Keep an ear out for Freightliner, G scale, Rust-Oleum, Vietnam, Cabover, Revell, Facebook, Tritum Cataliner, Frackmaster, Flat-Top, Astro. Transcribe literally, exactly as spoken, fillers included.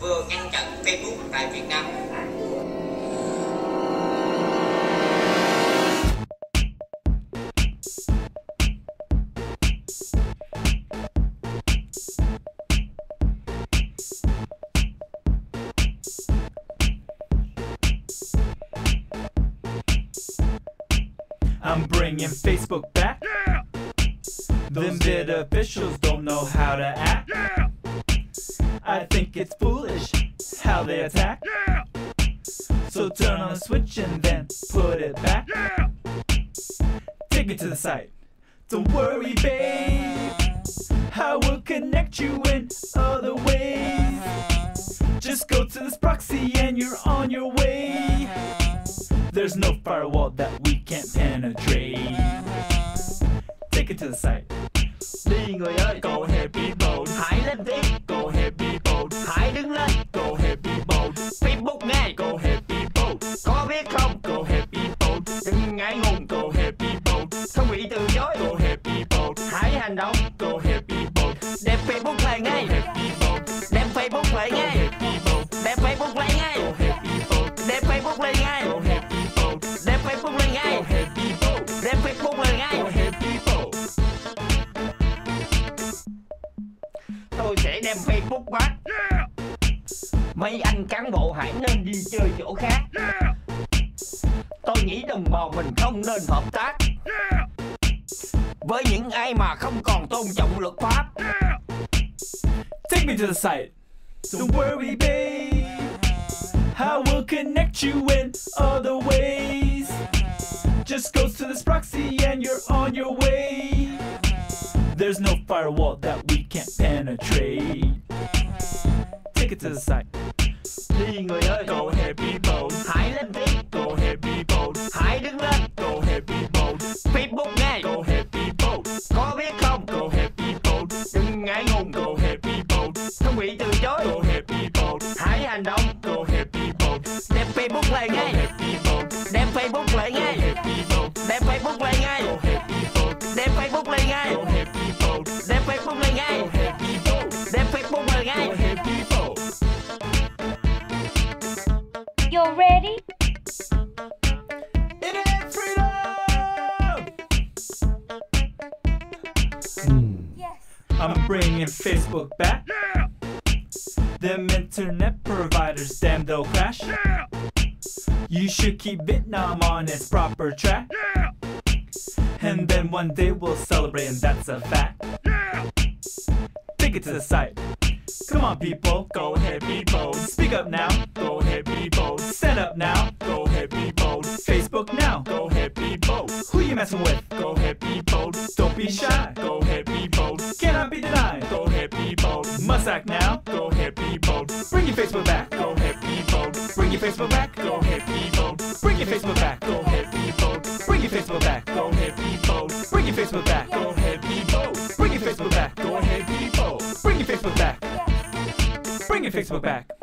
vừa ngăn chặn Facebook tại Việt Nam. I'm bringing Facebook back. Yeah. Them bid officials don't know how to act. Yeah. I think it's foolish how they attack. Yeah. So turn on the switch and then put it back. Yeah. Take it to the site. Don't worry, babe. I will connect you in other ways. Just go to this proxy and you're on your way. There's no firewall that we can't penetrate. Take it to the site. Đi người ơi, go happy boat. Hãy lên đi, go happy boat. Hãy đứng lên, go happy boat. Facebook nghe, go happy boat. Có biết không, go happy boat. Đừng ngại ngùng, go happy boat. Không bị từ chối, go happy boat. Hãy hành động, go happy boat. Đem Facebook lại ngay, go happy boat. Đem Facebook lại ngay, go happy boat. Đem Facebook lại ngay, go happy boat. Đem Facebook lại ngay, go happy boat. Đem Facebook lại ngay, go happy boat. Đem Facebook lại ngay, go happy boat. Tôi sẽ đem Facebook back. Yeah. Mấy anh cán bộ hãy nên đi chơi chỗ khác. Yeah. Tôi nghĩ đồng bào mình không nên hợp tác. Yeah. Với những ai mà không còn tôn trọng luật pháp. Yeah. Take me to the site. Don't worry, babe. I will connect you in other ways. Just go to this proxy and you're on your way. There's no firewall that we can't penetrate. Take it to the site. Đi người ơi, go happy boat. Hãy lên đi, go happy boat. Hãy đứng lên, go happy boat. Facebook nghe, go happy boat. Có biết không, go happy boat. Đừng ngại ngùng, go happy boat. Không bị từ chối, go happy boat. Hãy hành động, go happy boat. Đem Facebook lại ngay, go happy boat. Đem Facebook lại ngay, go happy boat. Đem Facebook lại ngay, go happy boat. Đem Facebook lại ngay, go happy boat. Đem Facebook lên ngay, đem Facebook lên ngay. You ready? Internet freedom. Mm. Yes. I'm bringing Facebook back. Yeah. Them internet providers, damn they'll crash. Yeah. You should keep Vietnam on its proper track. Yeah. And then one day we'll celebrate, and that's a fact. Yeah. Take it to the site. Come on, people. Go ahead, people. Speak up now. Go ahead, people. Stand up now. Go ahead, people. Facebook now. Go ahead, people. Who you messing with? Go ahead, people. Don't be shy. Go ahead, people. Cannot be denied. Go ahead, people. Must act now. Go ahead, people. Bring your Facebook back. Go ahead, people. Bring your Facebook back. Go ahead, people. Bring your Facebook back. Go ahead, people. Bring your Facebook back. Go ahead, people. Bring your Facebook back. Go ahead, people. Bring your Facebook back. Go ahead, people. Bring your Facebook back. Bring your Facebook back.